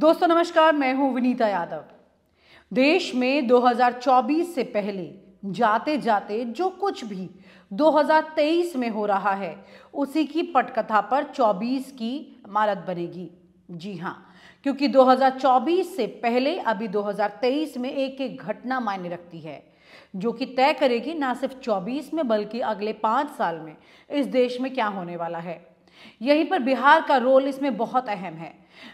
दोस्तों नमस्कार, मैं हूं विनीता यादव। देश में 2024 से पहले जाते जाते जो कुछ भी 2023 में हो रहा है उसी की पटकथा पर 24 की इमारत बनेगी। जी हां, क्योंकि 2024 से पहले अभी 2023 में एक एक घटना मायने रखती है जो कि तय करेगी ना सिर्फ 24 में बल्कि अगले 5 साल में इस देश में क्या होने वाला है। यहीं पर बिहार का रोल इसमें बहुत अहम है।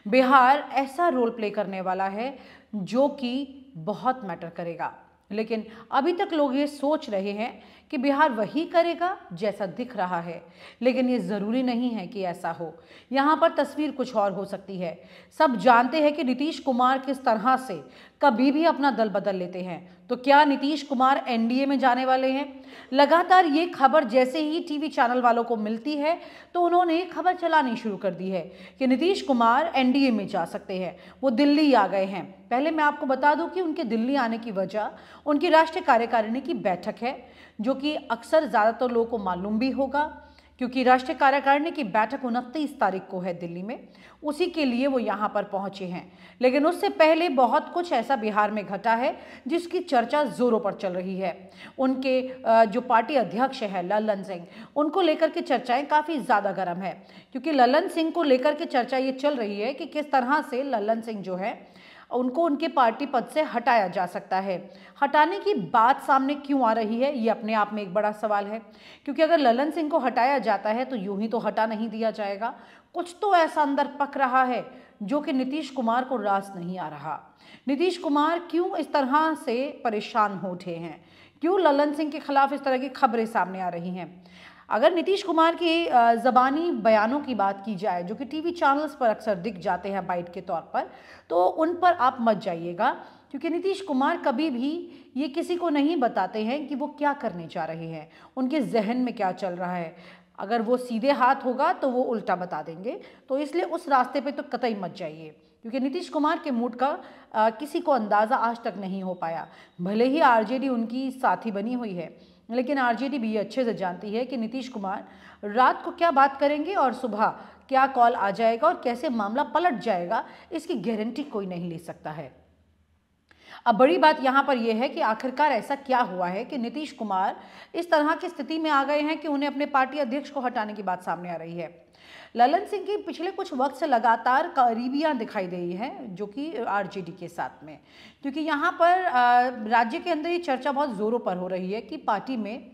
बिहार ऐसा रोल प्ले करने वाला है जो कि बहुत मैटर करेगा, लेकिन अभी तक लोग ये सोच रहे हैं कि बिहार वही करेगा जैसा दिख रहा है, लेकिन ये ज़रूरी नहीं है कि ऐसा हो। यहाँ पर तस्वीर कुछ और हो सकती है। सब जानते हैं कि नीतीश कुमार किस तरह से कभी भी अपना दल बदल लेते हैं, तो क्या नीतीश कुमार एनडीए में जाने वाले हैं? लगातार ये खबर जैसे ही टीवी चैनल वालों को मिलती है तो उन्होंने खबर चलानी शुरू कर दी है कि नीतीश कुमार एनडीए में जा सकते हैं, वो दिल्ली आ गए हैं। पहले मैं आपको बता दूं कि उनके दिल्ली आने की वजह उनकी राष्ट्रीय कार्यकारिणी की बैठक है, जो कि अक्सर ज़्यादातर लोगों को मालूम भी होगा क्योंकि राष्ट्रीय कार्यकारिणी की बैठक 29 तारीख को है दिल्ली में। उसी के लिए वो यहाँ पर पहुँचे हैं, लेकिन उससे पहले बहुत कुछ ऐसा बिहार में घटा है जिसकी चर्चा ज़ोरों पर चल रही है। उनके जो पार्टी अध्यक्ष है ललन सिंह, उनको लेकर के चर्चाएं काफ़ी ज़्यादा गर्म है, क्योंकि ललन सिंह को लेकर के चर्चा ये चल रही है कि किस तरह से ललन सिंह जो है उनको उनके पार्टी पद से हटाया जा सकता है। हटाने की बात सामने क्यों आ रही है, ये अपने आप में एक बड़ा सवाल है, क्योंकि अगर ललन सिंह को हटाया जाता है तो यूं ही तो हटा नहीं दिया जाएगा। कुछ तो ऐसा अंदर पक रहा है जो कि नीतीश कुमार को रास नहीं आ रहा। नीतीश कुमार क्यों इस तरह से परेशान हो उठे हैं, क्यों ललन सिंह के खिलाफ इस तरह की खबरें सामने आ रही हैं? अगर नीतीश कुमार की ज़बानी बयानों की बात की जाए, जो कि टीवी चैनल्स पर अक्सर दिख जाते हैं बाइट के तौर पर, तो उन पर आप मत जाइएगा, क्योंकि नीतीश कुमार कभी भी ये किसी को नहीं बताते हैं कि वो क्या करने जा रहे हैं, उनके जहन में क्या चल रहा है। अगर वो सीधे हाथ होगा तो वो उल्टा बता देंगे, तो इसलिए उस रास्ते पे तो कतई मत जाइए, क्योंकि नीतीश कुमार के मूड का किसी को अंदाज़ा आज तक नहीं हो पाया। भले ही आरजेडी उनकी साथी बनी हुई है, लेकिन आरजेडी भी अच्छे से जानती है कि नीतीश कुमार रात को क्या बात करेंगे और सुबह क्या कॉल आ जाएगा और कैसे मामला पलट जाएगा, इसकी गारंटी कोई नहीं ले सकता है। अब बड़ी बात यहाँ पर यह है कि आखिरकार ऐसा क्या हुआ है कि नीतीश कुमार इस तरह की स्थिति में आ गए हैं कि उन्हें अपने पार्टी अध्यक्ष को हटाने की बात सामने आ रही है। ललन सिंह की पिछले कुछ वक्त से लगातार करीबियाँ दिखाई दे रही हैं जो कि आरजेडी के साथ में, क्योंकि यहाँ पर राज्य के अंदर ये चर्चा बहुत ज़ोरों पर हो रही है कि पार्टी में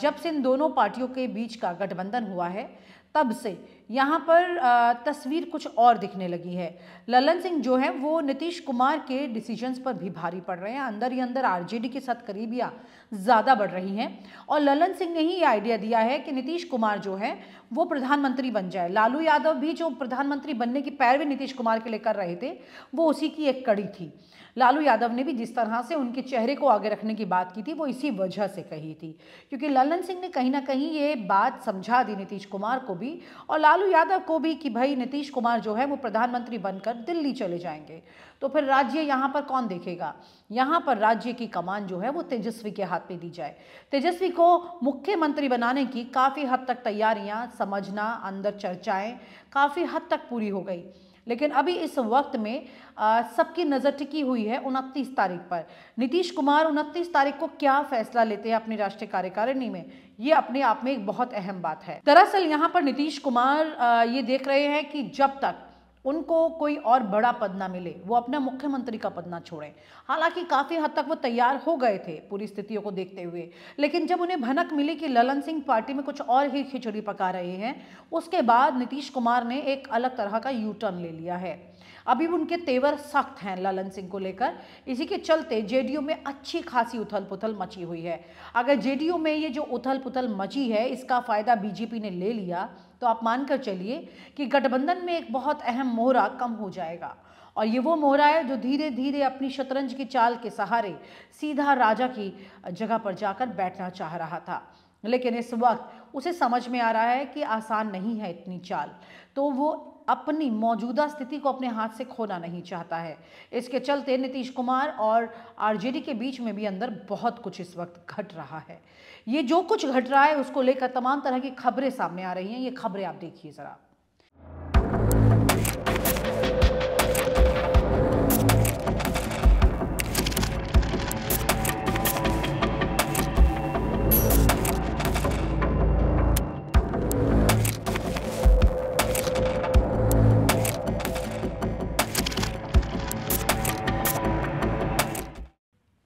जब से इन दोनों पार्टियों के बीच का गठबंधन हुआ है तब से यहाँ पर तस्वीर कुछ और दिखने लगी है। ललन सिंह जो है वो नीतीश कुमार के डिसीजंस पर भी भारी पड़ रहे हैं। अंदर ही अंदर आरजेडी के साथ करीबियाँ ज़्यादा बढ़ रही हैं, और ललन सिंह ने ही ये आइडिया दिया है कि नीतीश कुमार जो है वो प्रधानमंत्री बन जाए। लालू यादव भी जो प्रधानमंत्री बनने की पैरवी नीतीश कुमार के लिए कर रहे थे, वो उसी की एक कड़ी थी। लालू यादव ने भी जिस तरह से उनके चेहरे को आगे रखने की बात की थी, वो इसी वजह से कही थी, क्योंकि ललन सिंह ने कहीं ना कहीं ये बात समझा दी नीतीश कुमार को भी और लालू यादव को भी कि भाई नीतीश कुमार जो है वो प्रधानमंत्री बनकर दिल्ली चले जाएंगे, तो फिर राज्य यहाँ पर कौन देखेगा, यहाँ पर राज्य की कमान जो है वो तेजस्वी के हाथ में दी जाए। तेजस्वी को मुख्यमंत्री बनाने की काफ़ी हद तक तैयारियाँ, समझना, अंदर चर्चाएँ काफ़ी हद तक पूरी हो गई, लेकिन अभी इस वक्त में सबकी नज़र टिकी हुई है 29 तारीख पर। नीतीश कुमार 29 तारीख को क्या फैसला लेते हैं अपनी राष्ट्रीय कार्यकारिणी में, ये अपने आप में एक बहुत अहम बात है। दरअसल यहाँ पर नीतीश कुमार ये देख रहे हैं कि जब तक उनको कोई और बड़ा पद ना मिले वो अपना मुख्यमंत्री का पद ना छोड़ें। हालांकि काफ़ी हद तक वो तैयार हो गए थे पूरी स्थितियों को देखते हुए, लेकिन जब उन्हें भनक मिली कि ललन सिंह पार्टी में कुछ और ही खिचड़ी पका रहे हैं, उसके बाद नीतीश कुमार ने एक अलग तरह का यू टर्न ले लिया है। अभी उनके तेवर सख्त हैं ललन सिंह को लेकर, इसी के चलते जेडीयू में अच्छी खासी उथल पुथल मची हुई है। अगर जेडीयू में ये जो उथल पुथल मची है इसका फ़ायदा बीजेपी ने ले लिया तो आप मानकर चलिए कि गठबंधन में एक बहुत अहम मोहरा कम हो जाएगा, और ये वो मोहरा है जो धीरे धीरे अपनी शतरंज की चाल के सहारे सीधा राजा की जगह पर जाकर बैठना चाह रहा था, लेकिन इस वक्त उसे समझ में आ रहा है कि आसान नहीं है इतनी चाल, तो वो अपनी मौजूदा स्थिति को अपने हाथ से खोना नहीं चाहता है। इसके चलते नीतीश कुमार और आरजेडी के बीच में भी अंदर बहुत कुछ इस वक्त घट रहा है। ये जो कुछ घट रहा है उसको लेकर तमाम तरह की खबरें सामने आ रही हैं। ये खबरें आप देखिए ज़रा।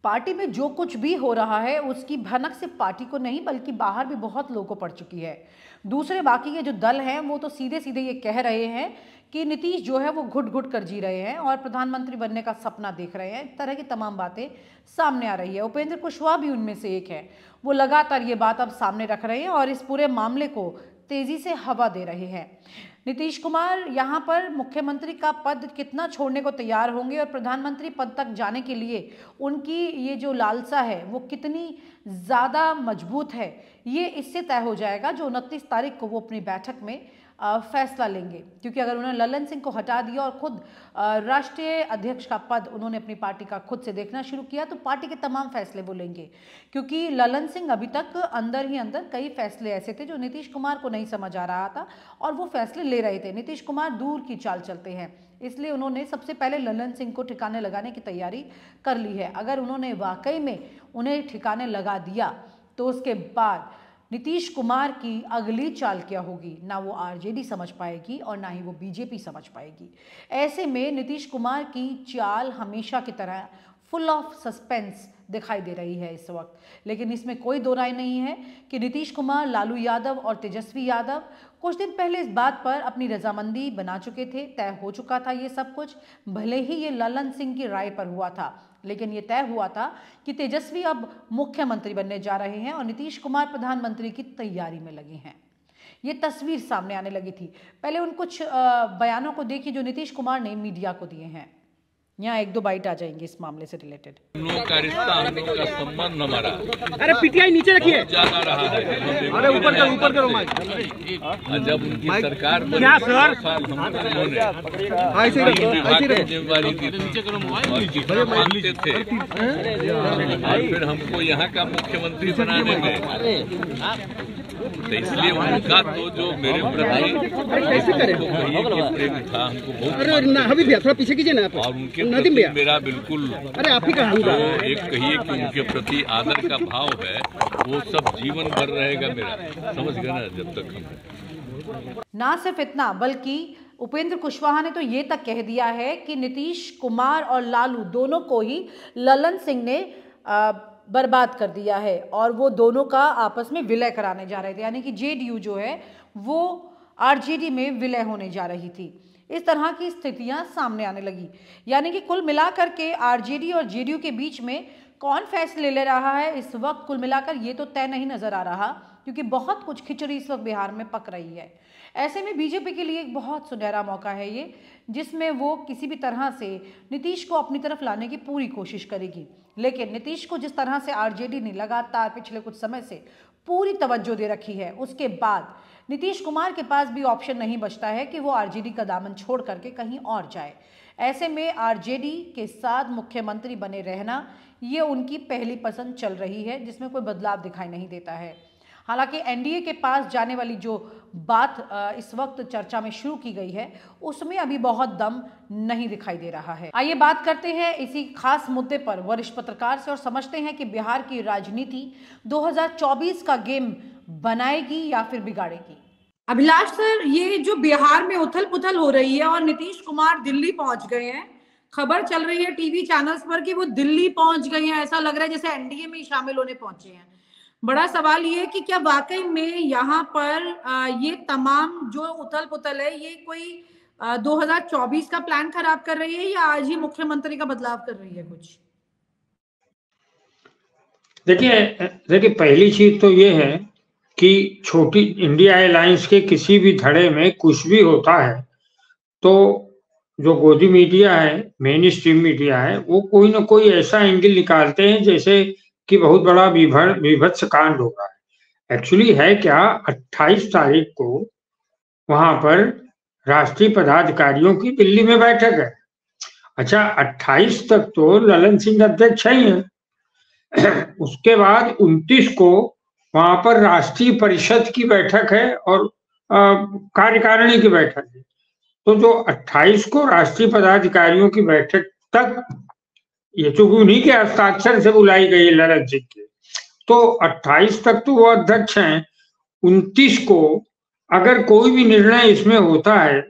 पार्टी में जो कुछ भी हो रहा है उसकी भनक सिर्फ पार्टी को नहीं बल्कि बाहर भी बहुत लोगों को पड़ चुकी है। दूसरे बाकी के जो दल हैं वो तो सीधे सीधे ये कह रहे हैं कि नीतीश जो है वो घुट घुट कर जी रहे हैं और प्रधानमंत्री बनने का सपना देख रहे हैं। तरह की तमाम बातें सामने आ रही है। उपेंद्र कुशवाहा भी उनमें से एक है, वो लगातार ये बात अब सामने रख रहे हैं और इस पूरे मामले को तेजी से हवा दे रहे हैं। नीतीश कुमार यहाँ पर मुख्यमंत्री का पद कितना छोड़ने को तैयार होंगे और प्रधानमंत्री पद तक जाने के लिए उनकी ये जो लालसा है वो कितनी ज़्यादा मजबूत है, ये इससे तय हो जाएगा जो 29 तारीख को वो अपनी बैठक में फैसला लेंगे। क्योंकि अगर उन्होंने ललन सिंह को हटा दिया और खुद राष्ट्रीय अध्यक्ष का पद उन्होंने अपनी पार्टी का खुद से देखना शुरू किया तो पार्टी के तमाम फैसले वो लेंगे। क्योंकि ललन सिंह अभी तक अंदर ही अंदर कई फैसले ऐसे थे जो नीतीश कुमार को नहीं समझ आ रहा था और वो फैसले ले रहे थे। नीतीश कुमार दूर की चाल चलते हैं, इसलिए उन्होंने सबसे पहले ललन सिंह को ठिकाने लगाने की तैयारी कर ली है। अगर उन्होंने वाकई में उन्हें ठिकाने लगा दिया तो उसके बाद नीतीश कुमार की अगली चाल क्या होगी, ना वो आरजेडी समझ पाएगी और ना ही वो बीजेपी समझ पाएगी। ऐसे में नीतीश कुमार की चाल हमेशा की तरह फुल ऑफ सस्पेंस दिखाई दे रही है इस वक्त। लेकिन इसमें कोई दो राय नहीं है कि नीतीश कुमार, लालू यादव और तेजस्वी यादव कुछ दिन पहले इस बात पर अपनी रजामंदी बना चुके थे। तय हो चुका था ये सब कुछ, भले ही ये ललन सिंह की राय पर हुआ था, लेकिन ये तय हुआ था कि तेजस्वी अब मुख्यमंत्री बनने जा रहे हैं और नीतीश कुमार प्रधानमंत्री की तैयारी में लगे हैं। ये तस्वीर सामने आने लगी थी। पहले उन कुछ बयानों को देखिए जो नीतीश कुमार ने मीडिया को दिए हैं। यहाँ एक दो बाइट आ जाएंगे इस मामले से रिलेटेड। हम लोग का रिश्ता, हम लोग का संबंध हमारा, अरे पीटीआई नीचे रखिए, ज्यादा रहा है। अरे ऊपर करो माइक। जब उनकी सरकार क्या सर जिम्मेवारी थे और फिर हमको यहाँ का मुख्यमंत्री बनाने में, तो इसलिए उनका तो जो मेरे प्रेम था हमको पीछे कीजिए ना, और उनके प्रति मेरा बिल्कुल, अरे आप ही का एक कहिए कि उनके प्रति आदर का भाव है, वो सब जीवन भर रहेगा मेरा, समझ गए ना। जब तक हम ना सिर्फ इतना बल्कि उपेंद्र कुशवाहा ने तो ये तक कह दिया है कि नीतीश कुमार और लालू दोनों को ही ललन सिंह ने बर्बाद कर दिया है और वो दोनों का आपस में विलय कराने जा रहे थे, यानी कि जेडीयू जो है वो आरजेडी में विलय होने जा रही थी। इस तरह की स्थितियां सामने आने लगी, यानी कि कुल मिलाकर के आरजेडी और जेडीयू के बीच में कौन फैसले ले रहा है इस वक्त कुल मिलाकर ये तो तय नहीं नजर आ रहा, क्योंकि बहुत कुछ खिचड़ी इस वक्त बिहार में पक रही है। ऐसे में बीजेपी के लिए एक बहुत सुनहरा मौका है ये, जिसमें वो किसी भी तरह से नीतीश को अपनी तरफ लाने की पूरी कोशिश करेगी। लेकिन नीतीश को जिस तरह से आरजेडी ने लगातार पिछले कुछ समय से पूरी तवज्जो दे रखी है, उसके बाद नीतीश कुमार के पास भी ऑप्शन नहीं बचता है कि वो आरजेडी का दामन छोड़ करके कहीं और जाए। ऐसे में आरजेडी के साथ मुख्यमंत्री बने रहना ये उनकी पहली पसंद चल रही है, जिसमें कोई बदलाव दिखाई नहीं देता है। हालांकि एनडीए के पास जाने वाली जो बात इस वक्त चर्चा में शुरू की गई है उसमें अभी बहुत दम नहीं दिखाई दे रहा है। आइए बात करते हैं इसी खास मुद्दे पर वरिष्ठ पत्रकार से और समझते हैं कि बिहार की राजनीति 2024 का गेम बनाएगी या फिर बिगाड़ेगी। अभिलाष सर, ये जो बिहार में उथल पुथल हो रही है और नीतीश कुमार दिल्ली पहुंच गए हैं, खबर चल रही है टीवी चैनल्स पर कि वो दिल्ली पहुंच गए हैं, ऐसा लग रहा है जैसे एनडीए में ही शामिल होने पहुंचे हैं। बड़ा सवाल ये है कि क्या वाकई में यहाँ पर ये तमाम जो उथल पुथल है ये कोई 2024 का प्लान खराब कर रही है या आज ही मुख्यमंत्री का बदलाव कर रही है कुछ? देखिए पहली चीज तो ये है कि छोटी इंडिया एयरलाइंस के किसी भी धड़े में कुछ भी होता है तो जो गोदी मीडिया है, मेन स्ट्रीम मीडिया है, वो कोई ना कोई ऐसा एंगल निकालते हैं जैसे कि बहुत बड़ा विभत्स कांड होगा। एक्चुअली है क्या, 28 तारीख को वहां पर राष्ट्रीय पदाधिकारियों की दिल्ली में बैठक है। अच्छा, 28 तक तो ललन सिंह अध्यक्ष ही है, उसके बाद 29 को वहां पर राष्ट्रीय परिषद की बैठक है और कार्यकारिणी की बैठक है। तो जो 28 को राष्ट्रीय पदाधिकारियों की बैठक तक, ये चूंकि उन्हीं के हस्ताक्षर से बुलाई गई ललन सिंह की, तो 28 तक तो वो अध्यक्ष हैं। 29 को अगर कोई भी निर्णय इसमें होता है,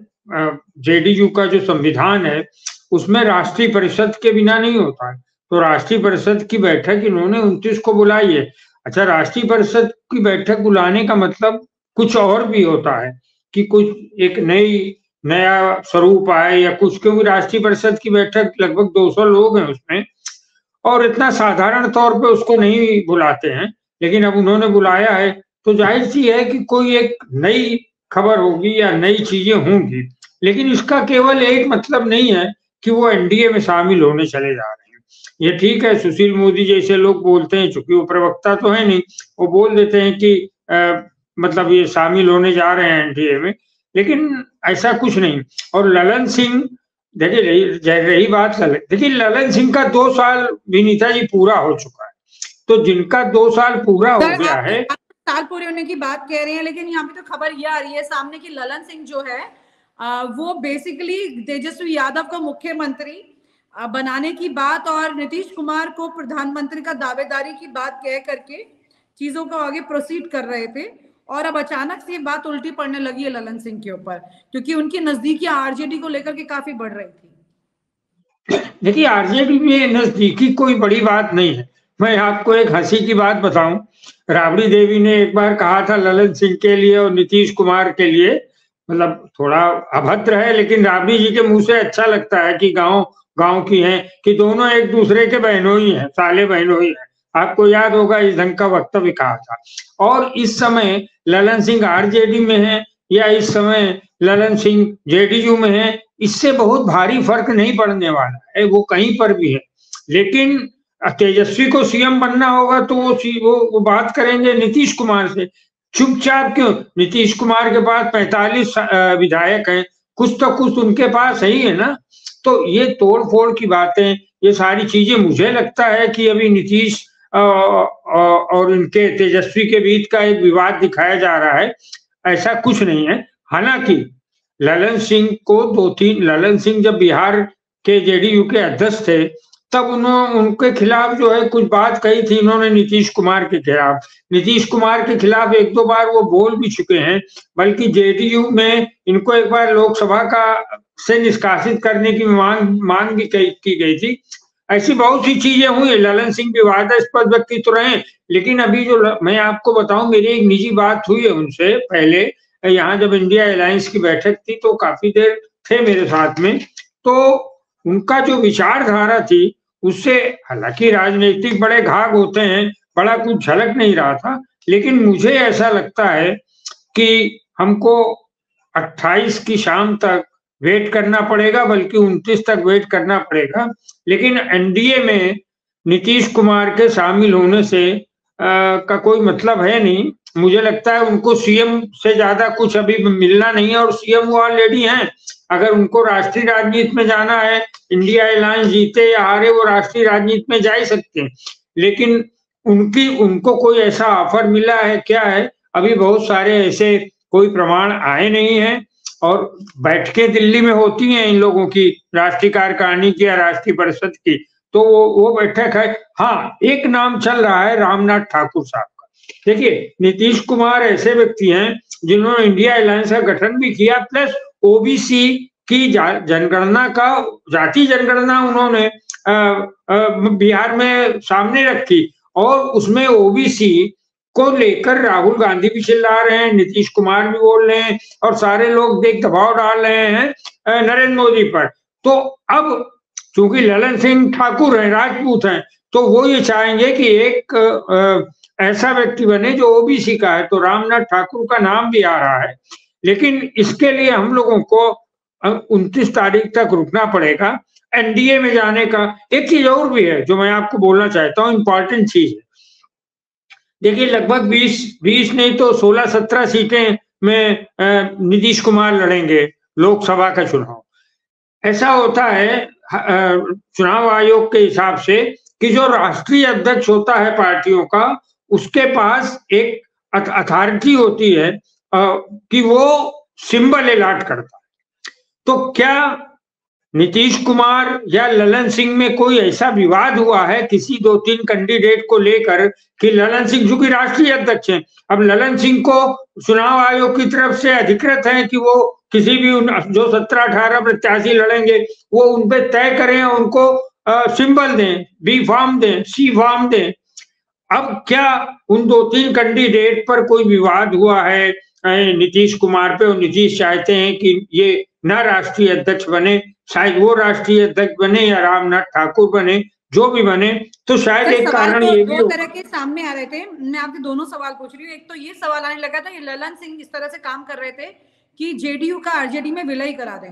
जेडीयू का जो संविधान है उसमें राष्ट्रीय परिषद के बिना नहीं होता है, तो राष्ट्रीय परिषद की बैठक इन्होंने 29 को बुलाई है। अच्छा, राष्ट्रीय परिषद की बैठक बुलाने का मतलब कुछ और भी होता है कि कुछ एक नया स्वरूप आए या कुछ, क्योंकि राष्ट्रीय परिषद की बैठक लगभग 200 लोग हैं उसमें, और इतना साधारण तौर पे उसको नहीं बुलाते हैं, लेकिन अब उन्होंने बुलाया है तो जाहिर सी है कि कोई एक नई खबर होगी या नई चीजें होंगी। लेकिन इसका केवल एक मतलब नहीं है कि वो एनडीए में शामिल होने चले जा रहे हैं। ये ठीक है, सुशील मोदी जैसे लोग बोलते हैं, चूंकि वो प्रवक्ता तो है नहीं, वो बोल देते हैं कि मतलब ये शामिल होने जा रहे हैं एनडीए में, लेकिन ऐसा कुछ नहीं। और ललन सिंह, देखिए रही बात, देखिए ललन सिंह का 2 साल विनीता जी पूरा हो चुका है, तो जिनका 2 साल पूरा हो गया है, साल पूरे होने की बात कह रहे हैं, लेकिन यहाँ पे तो खबर ये आ रही है सामने कि ललन सिंह जो है वो बेसिकली तेजस्वी यादव को मुख्यमंत्री बनाने की बात और नीतीश कुमार को प्रधानमंत्री का दावेदारी की बात कह करके चीजों को आगे प्रोसीड कर रहे थे, और अब अचानक से ये बात उल्टी पड़ने लगी है ललन सिंह के ऊपर, क्योंकि उनकी नजदीकी आरजेडी को लेकर के काफी बढ़ रही थी। देखिए आरजेडी में नजदीकी कोई बड़ी बात नहीं है। मैं आपको एक हंसी की बात बताऊं, राबड़ी देवी ने एक बार कहा था ललन सिंह के लिए और नीतीश कुमार के लिए, मतलब थोड़ा अभद्र है, लेकिन राबड़ी जी के मुंह से अच्छा लगता है कि गांव की हैं, कि दोनों एक दूसरे के बहनोई हैं, साले बहनोई हैं। आपको याद होगा इस ढंग का वक्तव्य कहा था। और इस समय ललन सिंह आरजेडी में है या इस समय ललन सिंह जेडीयू में है, इससे बहुत भारी फर्क नहीं पड़ने वाला है, वो कहीं पर भी है। लेकिन तेजस्वी को सीएम बनना होगा तो वो बात करेंगे नीतीश कुमार से, चुपचाप क्यों? नीतीश कुमार के पास 45 विधायक हैं, कुछ तो कुछ उनके पास ही है ना। तो ये तोड़फोड़ की बातें, ये सारी चीजें, मुझे लगता है कि अभी नीतीश और इनके तेजस्वी के बीच का एक विवाद दिखाया जा रहा है, ऐसा कुछ नहीं है। हालांकि ललन सिंह को ललन सिंह जब बिहार के जेडीयू के अध्यक्ष थे तब उन्होंने उनके खिलाफ जो है कुछ बात कही थी इन्होंने, नीतीश कुमार के खिलाफ 1-2 बार वो बोल भी चुके हैं, बल्कि जेडीयू में इनको एक बार लोकसभा का से निष्कासित करने की मांग भी की गई थी। ऐसी बहुत सी चीजें हुई। ललन सिंह विवादास्पद व्यक्ति तो रहे, लेकिन अभी जो मैं आपको बताऊं, मेरी एक निजी बात हुई है उनसे पहले, यहाँ जब इंडिया अलायंस की बैठक थी तो काफी देर थे मेरे साथ में, तो उनका जो विचारधारा थी उससे हालांकि राजनीतिक बड़े घाघ होते हैं, बड़ा कुछ झलक नहीं रहा था, लेकिन मुझे ऐसा लगता है कि हमको 28 की शाम तक वेट करना पड़ेगा, बल्कि 29 तक वेट करना पड़ेगा। लेकिन एनडीए में नीतीश कुमार के शामिल होने से का कोई मतलब है नहीं। मुझे लगता है उनको सीएम से ज्यादा कुछ अभी मिलना नहीं है, और सीएम वो ऑलरेडी हैं। अगर उनको राष्ट्रीय राजनीति में जाना है, इंडिया अलायंस जीते या हारे, वो राष्ट्रीय राजनीति में जा ही सकते हैं। लेकिन उनको कोई ऐसा ऑफर मिला है क्या है, अभी बहुत सारे ऐसे कोई प्रमाण आए नहीं है। और बैठकें दिल्ली में होती हैं इन लोगों की, राष्ट्रीय कार्यकारिणी की या राष्ट्रीय परिषद की, तो वो बैठक है। हाँ, एक नाम चल रहा है रामनाथ ठाकुर साहब का। देखिए नीतीश कुमार ऐसे व्यक्ति हैं जिन्होंने इंडिया अलायंस का गठन भी किया, प्लस ओबीसी की जनगणना का, जाति जनगणना उन्होंने बिहार में सामने रखी, और उसमें ओबीसी को लेकर राहुल गांधी भी चिल्ला रहे हैं, नीतीश कुमार भी बोल रहे हैं, और सारे लोग देख दबाव डाल रहे हैं नरेंद्र मोदी पर। तो अब चूंकि ललन सिंह ठाकुर हैं, राजपूत हैं, तो वो ये चाहेंगे कि एक ऐसा व्यक्ति बने जो ओबीसी का है, तो रामनाथ ठाकुर का नाम भी आ रहा है। लेकिन इसके लिए हम लोगों को 29 तारीख तक रुकना पड़ेगा। एनडीए में जाने का एक चीज और भी है जो मैं आपको बोलना चाहता हूँ, इंपॉर्टेंट चीज है। देखिए लगभग 20 नहीं तो 16-17 सीटें में नीतीश कुमार लड़ेंगे लोकसभा का चुनाव। ऐसा होता है चुनाव आयोग के हिसाब से कि जो राष्ट्रीय अध्यक्ष होता है पार्टियों का, उसके पास एक अथॉरिटी होती है कि वो सिंबल अलाट करता है। तो क्या नीतीश कुमार या ललन सिंह में कोई ऐसा विवाद हुआ है किसी दो तीन कैंडिडेट को लेकर कि ललन सिंह जो कि राष्ट्रीय अध्यक्ष हैं, अब ललन सिंह को चुनाव आयोग की तरफ से अधिकृत है कि वो किसी भी जो 17-18 प्रत्याशी लड़ेंगे वो उनपे तय करें, उनको सिंबल दें, बी फॉर्म दें, सी फॉर्म दें। अब क्या उन दो तीन कैंडिडेट पर कोई विवाद हुआ है नीतीश कुमार पे, और नीतीश चाहते हैं कि ये ना राष्ट्रीय अध्यक्ष बने, शायद वो राष्ट्रीय अध्यक्ष बने या रामनाथ ठाकुर बने, जो भी बने, तो शायद एक कारण ये भी दो तरह के सामने आ रहे थे। मैं आपके दोनों सवाल पूछ रही हूँ। एक तो ये सवाल आने लगा था, ये ललन सिंह इस तरह से काम कर रहे थे कि जेडीयू का आरजेडी में विलय करा दें।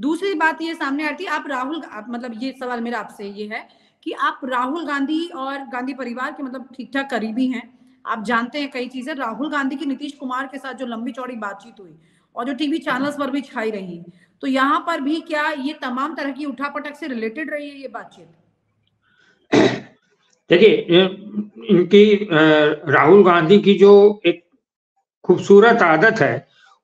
दूसरी बात ये सामने आ रही थी, आप राहुल, मतलब ये सवाल मेरा आपसे ये है कि आप राहुल गांधी और गांधी परिवार के मतलब ठीक ठाक करीबी हैं, आप जानते हैं कई चीजें। राहुल गांधी की नीतीश कुमार के साथ जो लंबी चौड़ी बातचीत हुई और जो टीवी चैनल्स पर भी छाई रही, तो यहाँ पर भी क्या ये तमाम तरह की उठापटक से रिलेटेड रही है ये बातचीत? देखिए, इनकी राहुल गांधी की जो एक खूबसूरत आदत है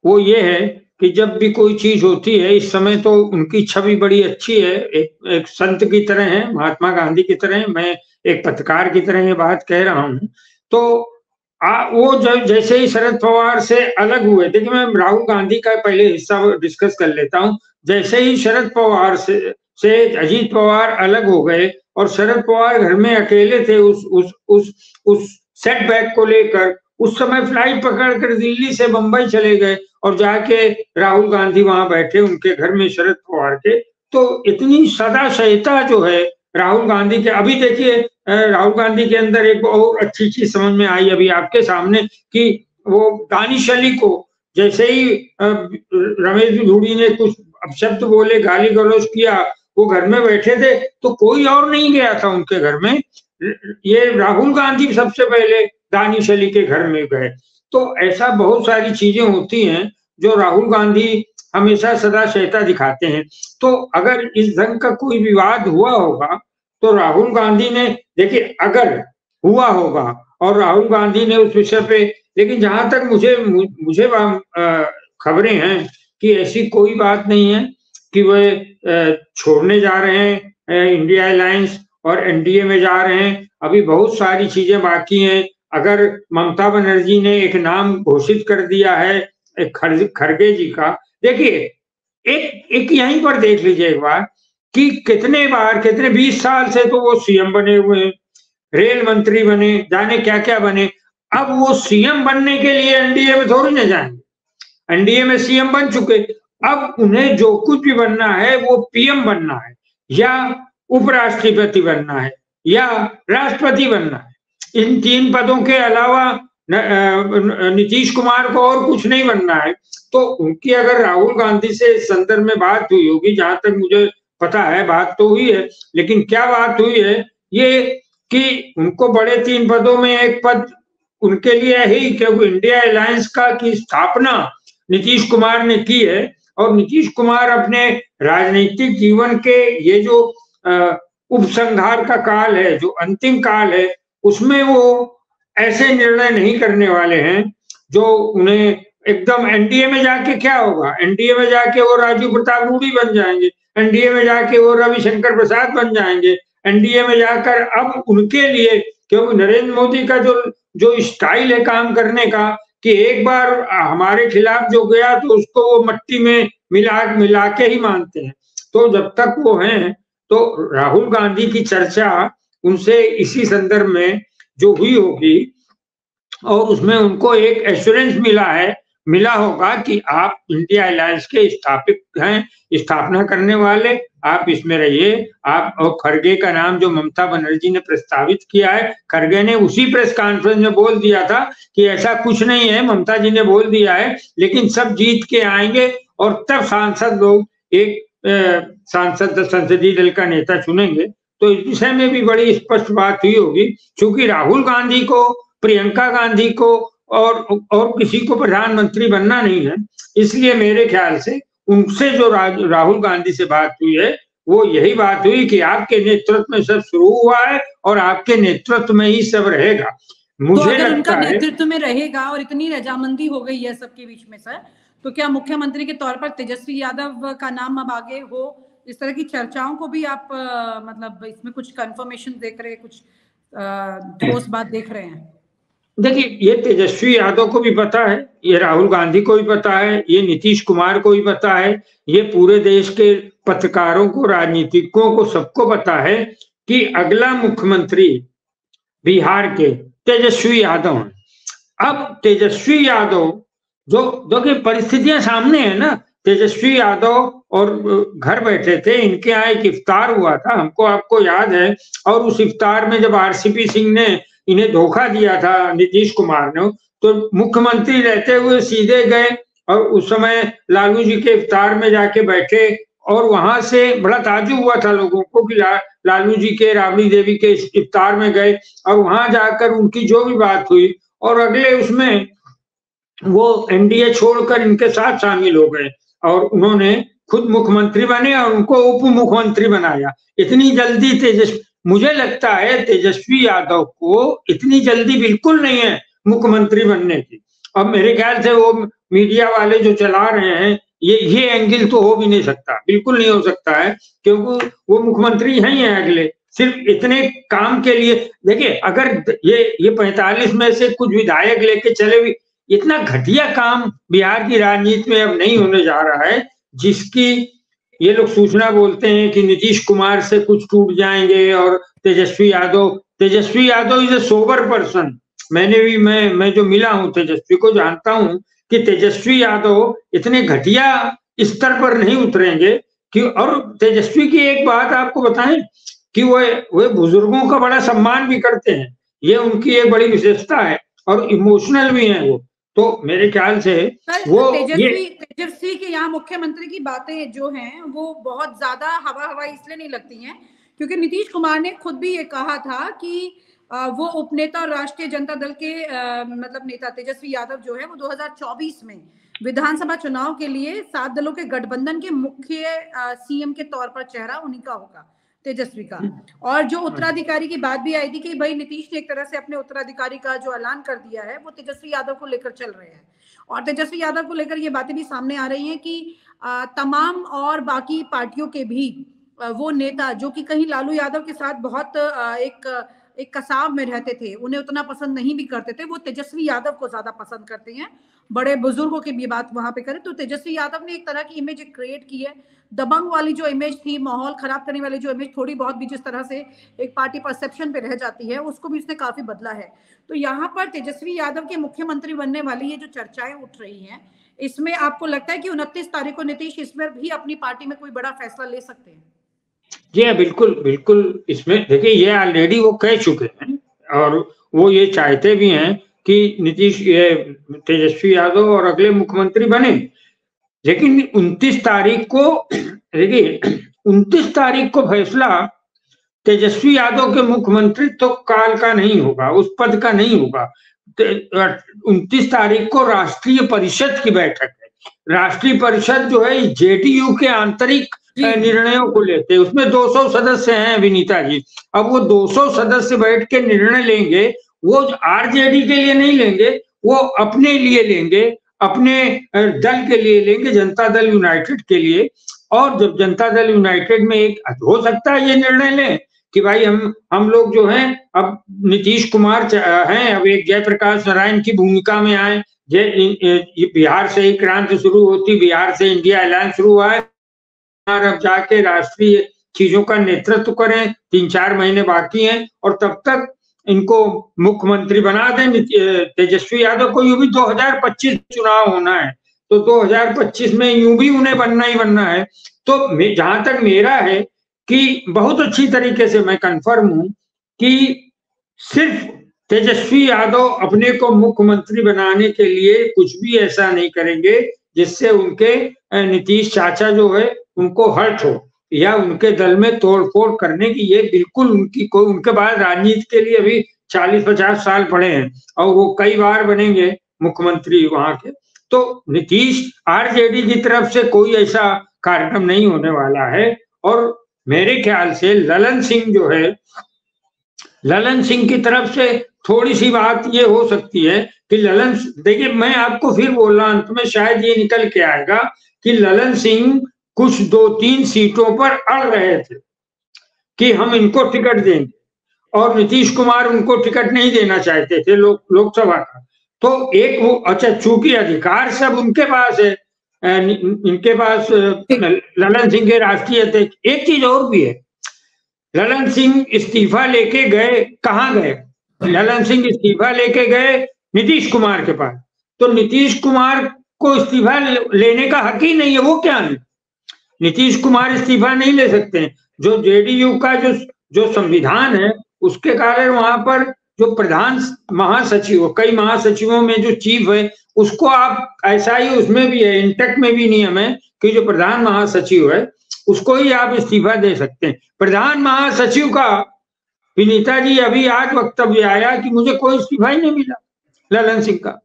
वो ये है कि जब भी कोई चीज होती है, इस समय तो उनकी छवि बड़ी अच्छी है, एक संत की तरह है, महात्मा गांधी की तरह है, मैं एक पत्रकार की तरह ये बात कह रहा हूँ। तो वो जैसे ही शरद पवार से अलग हुए, देखिए मैं राहुल गांधी का पहले हिस्सा डिस्कस कर लेता हूं। जैसे ही शरद पवार से अजीत पवार अलग हो गए और शरद पवार घर में अकेले थे, उस सेटबैक को लेकर उस समय फ्लाइट पकड़कर दिल्ली से बंबई चले गए और जाके राहुल गांधी वहां बैठे उनके घर में शरद पवार के। तो इतनी सदाशयता जो है राहुल गांधी के, अभी देखिए राहुल गांधी के अंदर एक और अच्छी चीज समझ में आई अभी आपके सामने कि वो दानिश अली को जैसे ही रमेश भुड़ी ने कुछ अपशब्द बोले, गाली गलौज किया, वो घर में बैठे थे तो कोई और नहीं गया था उनके घर में, ये राहुल गांधी सबसे पहले दानिश अली के घर में गए। तो ऐसा बहुत सारी चीजें होती हैं जो राहुल गांधी हमेशा सदाशयता दिखाते हैं। तो अगर इस ढंग का कोई विवाद हुआ होगा तो राहुल गांधी ने, देखिए अगर हुआ होगा और राहुल गांधी ने उस विषय पे, लेकिन जहां तक मुझे खबरें हैं कि ऐसी कोई बात नहीं है कि वह छोड़ने जा रहे हैं इंडिया अलायंस और एनडीए में जा रहे हैं। अभी बहुत सारी चीजें बाकी हैं। अगर ममता बनर्जी ने एक नाम घोषित कर दिया है खड़गे जी का, देखिए एक यहीं पर देख लीजिए एक बार कि कितने बार, कितने 20 साल से तो वो सीएम बने हुए हैं, रेल मंत्री बने, जाने क्या क्या बने। अब वो सीएम बनने के लिए एनडीए में थोड़ी ना जाएंगे, एनडीए में सीएम बन चुके, अब उन्हें जो कुछ भी बनना है वो पीएम बनना है या उपराष्ट्रपति बनना है या राष्ट्रपति बनना है। इन तीन पदों के अलावा नीतीश कुमार को और कुछ नहीं बनना है। तो उनकी अगर राहुल गांधी से इस संदर्भ में बात हुई होगी, जहां तक मुझे पता है बात तो हुई है, लेकिन क्या बात हुई है ये कि उनको बड़े तीन पदों में एक पद उनके लिए ही, क्योंकि इंडिया अलायंस का की स्थापना नीतीश कुमार ने की है और नीतीश कुमार अपने राजनीतिक जीवन के ये जो उपसंहार का काल है, जो अंतिम काल है, उसमें वो ऐसे निर्णय नहीं करने वाले हैं जो उन्हें एकदम एनडीए में जाके क्या होगा, एनडीए में जाके वो राजीव प्रताप रूढ़ी बन जाएंगे, एनडीए में जाके वो रविशंकर प्रसाद बन जाएंगे, एनडीए में जाकर अब उनके लिए, क्योंकि नरेंद्र मोदी का जो जो स्टाइल है काम करने का कि एक बार हमारे खिलाफ जो गया तो उसको वो मट्टी में मिला के ही मानते हैं। तो जब तक वो हैं, तो राहुल गांधी की चर्चा उनसे इसी संदर्भ में जो हुई होगी और उसमें उनको एक एश्योरेंस मिला होगा कि आप इंडिया अलायंस के स्थापित हैं, स्थापना करने वाले, आप इसमें रहिए आप। और खड़गे का नाम जो ममता बनर्जी ने प्रस्तावित किया है, खड़गे ने उसी प्रेस कॉन्फ्रेंस में बोल दिया था कि ऐसा कुछ नहीं है, ममता जी ने बोल दिया है, लेकिन सब जीत के आएंगे और तब सांसद लोग एक सांसद संसदीय दल का नेता चुनेंगे। तो इस विषय में भी बड़ी स्पष्ट बात हुई होगी, क्योंकि राहुल गांधी को, प्रियंका गांधी को और किसी को प्रधानमंत्री बनना नहीं है, इसलिए मेरे ख्याल से उनसे जो राहुल गांधी से बात हुई है वो यही बात हुई कि आपके नेतृत्व में सब शुरू हुआ है और आपके नेतृत्व में ही सब रहेगा। मुझे तो अगर उनका नेतृत्व में रहेगा और इतनी रजामंदी हो गई है सबके बीच में सर, तो क्या मुख्यमंत्री के तौर पर तेजस्वी यादव का नाम अब आगे हो इस तरह की चर्चाओं को भी आप मतलब इसमें कुछ कंफर्मेशन देख रहे हैं, कुछ ठोस बात देख रहे हैं? देखिए, ये तेजस्वी यादव को भी पता है, ये राहुल गांधी को भी पता है, ये नीतीश कुमार को भी पता है, ये पूरे देश के पत्रकारों को, राजनीतिकों को, सबको पता है कि अगला मुख्यमंत्री बिहार के तेजस्वी यादव हैं। अब तेजस्वी यादव जो कि परिस्थितियां सामने है ना, तेजस्वी यादव और घर बैठे थे, इनके यहाँ एक इफ्तार हुआ था, हमको आपको याद है, और उस इफ्तार में जब RCP सिंह ने इन्हें धोखा दिया था, नीतीश कुमार ने, तो मुख्यमंत्री रहते हुए सीधे गए और उस समय लालू जी के इफ्तार में जाके बैठे, और वहां से बड़ा ताज्जुब हुआ था लोगों को कि लालू जी के राबड़ी देवी के इफ्तार में गए और वहां जाकर उनकी जो भी बात हुई, और अगले उसमें वो NDA छोड़कर इनके साथ शामिल हो गए और उन्होंने खुद मुख्यमंत्री बने और उनको उप मुख्यमंत्री बनाया। इतनी जल्दी मुझे लगता है तेजस्वी यादव को इतनी जल्दी बिल्कुल नहीं है मुख्यमंत्री बनने की। अब मेरे ख्याल से वो मीडिया वाले जो चला रहे हैं, ये एंगल तो हो भी नहीं सकता, बिल्कुल नहीं हो सकता है, क्योंकि वो मुख्यमंत्री ही है अगले, सिर्फ इतने काम के लिए। देखिए, अगर ये 45 में से कुछ विधायक लेके चले भी, इतना घटिया काम बिहार की राजनीति में अब नहीं होने जा रहा है, जिसकी ये लोग सूचना बोलते हैं कि नीतीश कुमार से कुछ टूट जाएंगे और Tejashwi Yadav is a sober person. मैं जो मिला हूँ तेजस्वी को, जानता हूँ कि तेजस्वी यादव इतने घटिया स्तर पर नहीं उतरेंगे कि। और तेजस्वी की एक बात आपको बताएं कि वो बुजुर्गों का बड़ा सम्मान भी करते हैं, ये उनकी एक बड़ी विशेषता है, और इमोशनल भी हैं वो, तो मेरे ख्याल से वो तेजस्वी के यहाँ मुख्यमंत्री की बातें जो हैं वो बहुत ज्यादा हवा हवाई इसलिए नहीं लगती हैं क्योंकि नीतीश कुमार ने खुद भी ये कहा था कि वो उपनेता और राष्ट्रीय जनता दल के मतलब नेता तेजस्वी यादव जो है वो 2024 में विधानसभा चुनाव के लिए 7 दलों के गठबंधन के मुख्य CM के तौर पर चेहरा उन्हीं का होगा, तेजस्वी का। और जो उत्तराधिकारी की बात भी आई थी कि भाई नीतीश ने एक तरह से अपने उत्तराधिकारी का जो ऐलान कर दिया है वो तेजस्वी यादव को लेकर चल रहे हैं, और तेजस्वी यादव को लेकर ये बातें भी सामने आ रही हैं कि तमाम और बाकी पार्टियों के भी वो नेता जो कि कहीं लालू यादव के साथ बहुत एक कसाव में रहते थे, उन्हें उतना पसंद नहीं भी करते थे, वो तेजस्वी यादव को ज्यादा पसंद करते हैं। बड़े बुजुर्गों की भी बात वहां पे करें तो तेजस्वी यादव ने एक तरह की इमेज क्रिएट की है, दबंग वाली जो इमेज थी, माहौल खराब करने वाली जो इमेज थोड़ी बहुत भी जिस तरह से एक पार्टी परसेप्शन पे रह जाती है, उसको भी उसने काफी बदला है। तो यहाँ पर तेजस्वी यादव के मुख्यमंत्री बनने वाली ये जो चर्चाएं उठ रही है, इसमें आपको लगता है कि 29 तारीख को नीतीश इसमें भी अपनी पार्टी में कोई बड़ा फैसला ले सकते हैं? जी बिल्कुल बिल्कुल, इसमें देखिए ये ऑलरेडी वो कह चुके हैं और वो ये चाहते भी हैं कि नीतीश तेजस्वी यादव और अगले मुख्यमंत्री बने, लेकिन 29 तारीख को फैसला तेजस्वी यादव के मुख्यमंत्रीत्व काल का नहीं होगा, उस पद का नहीं होगा। 29 तारीख को राष्ट्रीय परिषद की बैठक है। राष्ट्रीय परिषद जो है JDU के आंतरिक निर्णयों को लेते हैं, उसमें 200 सदस्य हैं विनीता जी। अब वो 200 सदस्य बैठ के निर्णय लेंगे, वो RJD के लिए नहीं लेंगे, वो अपने लिए लेंगे, अपने दल के लिए लेंगे, जनता दल यूनाइटेड के लिए। और जब जनता दल यूनाइटेड में एक हो सकता है ये निर्णय लें कि भाई हम लोग जो हैं, अब नीतीश कुमार हैं, अब एक जयप्रकाश नारायण की भूमिका में आए, बिहार से एक क्रांति शुरू होती, बिहार से इंडिया अलायंस शुरू हुआ है, अब जाके राष्ट्रीय चीजों का नेतृत्व करें, 3-4 महीने बाकी हैं, और तब तक इनको मुख्यमंत्री बना दें तेजस्वी यादव को। यूं भी 2025 चुनाव होना है, तो 2025 में यूं भी उन्हें बनना ही बनना है। तो जहां तक मेरा है कि बहुत अच्छी तरीके से मैं कंफर्म हूं कि सिर्फ तेजस्वी यादव अपने को मुख्यमंत्री बनाने के लिए कुछ भी ऐसा नहीं करेंगे जिससे उनके नीतीश चाचा जो है उनको हर्ट हो या उनके दल में तोड़फोड़ करने की, ये बिल्कुल उनके बाद राजनीति के लिए अभी 40-50 साल पड़े हैं और वो कई बार बनेंगे मुख्यमंत्री वहां के। तो नीतीश RJD की तरफ से कोई ऐसा कार्यक्रम नहीं होने वाला है। और मेरे ख्याल से ललन सिंह जो है, ललन सिंह की तरफ से थोड़ी सी बात ये हो सकती है कि देखिए मैं आपको फिर बोल रहा हूं, अंत में शायद ये निकल के आएगा कि ललन सिंह कुछ 2-3 सीटों पर अड़ रहे थे कि हम इनको टिकट देंगे और नीतीश कुमार उनको टिकट नहीं देना चाहते थे लोकसभा का। तो एक वो अच्छा चूंकि अधिकार सब उनके पास है, इनके पास ललन सिंह के राष्ट्रीय अध्यक्ष। एक चीज और भी है, ललन सिंह इस्तीफा लेके गए, कहाँ गए? ललन सिंह इस्तीफा लेके गए नीतीश कुमार के पास, तो नीतीश कुमार को इस्तीफा लेने का हक ही नहीं है। वो क्या है, नीतीश कुमार इस्तीफा नहीं ले सकते हैं। जो जेडीयू का जो संविधान है उसके कारण वहां पर जो प्रधान महासचिव, कई महासचिवों में जो चीफ है उसको आप ऐसा ही, उसमें भी है, इंटेक में भी नियम है कि जो प्रधान महासचिव है उसको ही आप इस्तीफा दे सकते हैं। प्रधान महासचिव का विनीता जी अभी आज वक्तव्य आया कि मुझे कोई इस्तीफा ही नहीं मिला ललन सिंह का।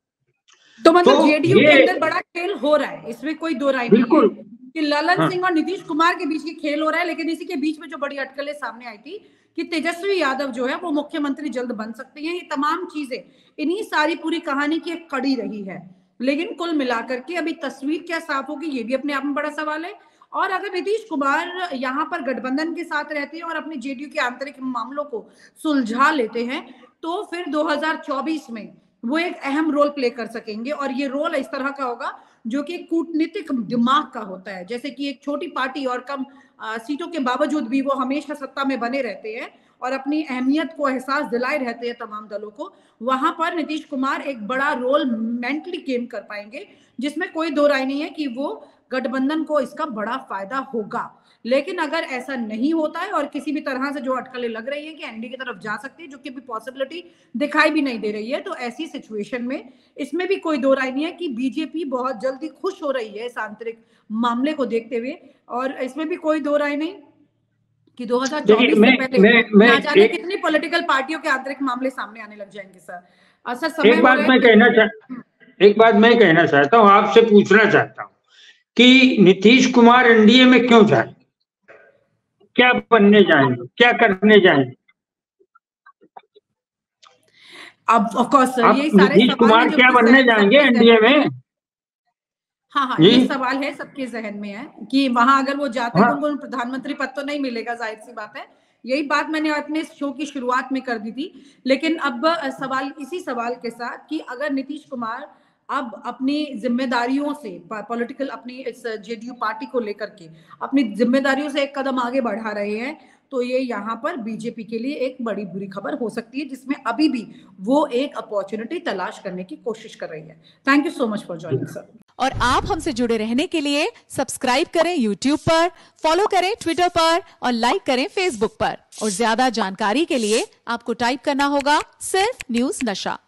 तो मतलब जेडीयू के अंदर बड़ा खेल हो रहा है, इसमें कोई दो राय नहीं है कि ललन सिंह और नीतीश कुमार के बीच ये खेल हो रहा है। लेकिन इसी के बीच में जो बड़ी अटकलें सामने आई थी कि तेजस्वी यादव जो है वो मुख्यमंत्री जल्द बन सकते हैं, ये तमाम चीजें इन्हीं सारी पूरी कहानी की एक कड़ी रही है। लेकिन कुल मिलाकर के अभी तस्वीर क्या साफ होगी, ये भी अपने आप में बड़ा सवाल है। और अगर नीतीश कुमार यहाँ पर गठबंधन के साथ रहते हैं और अपने जेडीयू के आंतरिक मामलों को सुलझा लेते हैं तो फिर 2024 में वो एक अहम रोल प्ले कर सकेंगे। और ये रोल इस तरह का होगा जो कि कूटनीतिक दिमाग का होता है, जैसे कि एक छोटी पार्टी और कम सीटों के बावजूद भी वो हमेशा सत्ता में बने रहते हैं और अपनी अहमियत को एहसास दिलाए रहते हैं तमाम दलों को। वहां पर नीतीश कुमार एक बड़ा रोल मेंटली गेम कर पाएंगे, जिसमें कोई दो राय नहीं है कि वो गठबंधन को इसका बड़ा फायदा होगा। लेकिन अगर ऐसा नहीं होता है और किसी भी तरह से जो अटकलें लग रही है कि एनडी की तरफ जा सकती है, जो कि भी पॉसिबिलिटी दिखाई भी नहीं दे रही है, तो ऐसी सिचुएशन में इसमें भी कोई दो राय नहीं है कि बीजेपी बहुत जल्दी खुश हो रही है इस आंतरिक मामले को देखते हुए। और इसमें भी कोई दो राय नहीं कि 2024 से पहले ना जाने कितनी पॉलिटिकल पार्टियों के आंतरिक मामले सामने आने लग जाएंगे। सर एक बात मैं कहना चाहता हूँ, आपसे पूछना चाहता हूँ कि नीतीश कुमार एनडीए में क्यों जाए, क्या बनने जाएंगे, क्या करने जाएंगे? अब नीतीश कुमार क्या बनने जाएंगे एनडीए में? हाँ, ये सवाल है सबके जहन में है कि वहां अगर वो जाते हैं तो उनको प्रधानमंत्री पद तो नहीं मिलेगा, जाहिर सी बात है। यही बात मैंने अपने शो की शुरुआत में कर दी थी। लेकिन अब सवाल इसी सवाल के साथ कि अगर नीतीश कुमार अब अपनी जिम्मेदारियों से पॉलिटिकल अपनी इस जेडीयू पार्टी को लेकर के अपनी जिम्मेदारियों से एक कदम आगे बढ़ा रहे हैं तो ये यहाँ पर बीजेपी के लिए एक बड़ी बुरी खबर हो सकती है, जिसमें अभी भी वो एक अपॉर्चुनिटी तलाश करने की कोशिश कर रही है। Thank you so much for joining sir. और आप हमसे जुड़े रहने के लिए सब्सक्राइब करें यूट्यूब पर, फॉलो करें ट्विटर पर और लाइक करें फेसबुक पर। और ज्यादा जानकारी के लिए आपको टाइप करना होगा सिर्फ न्यूज नशा।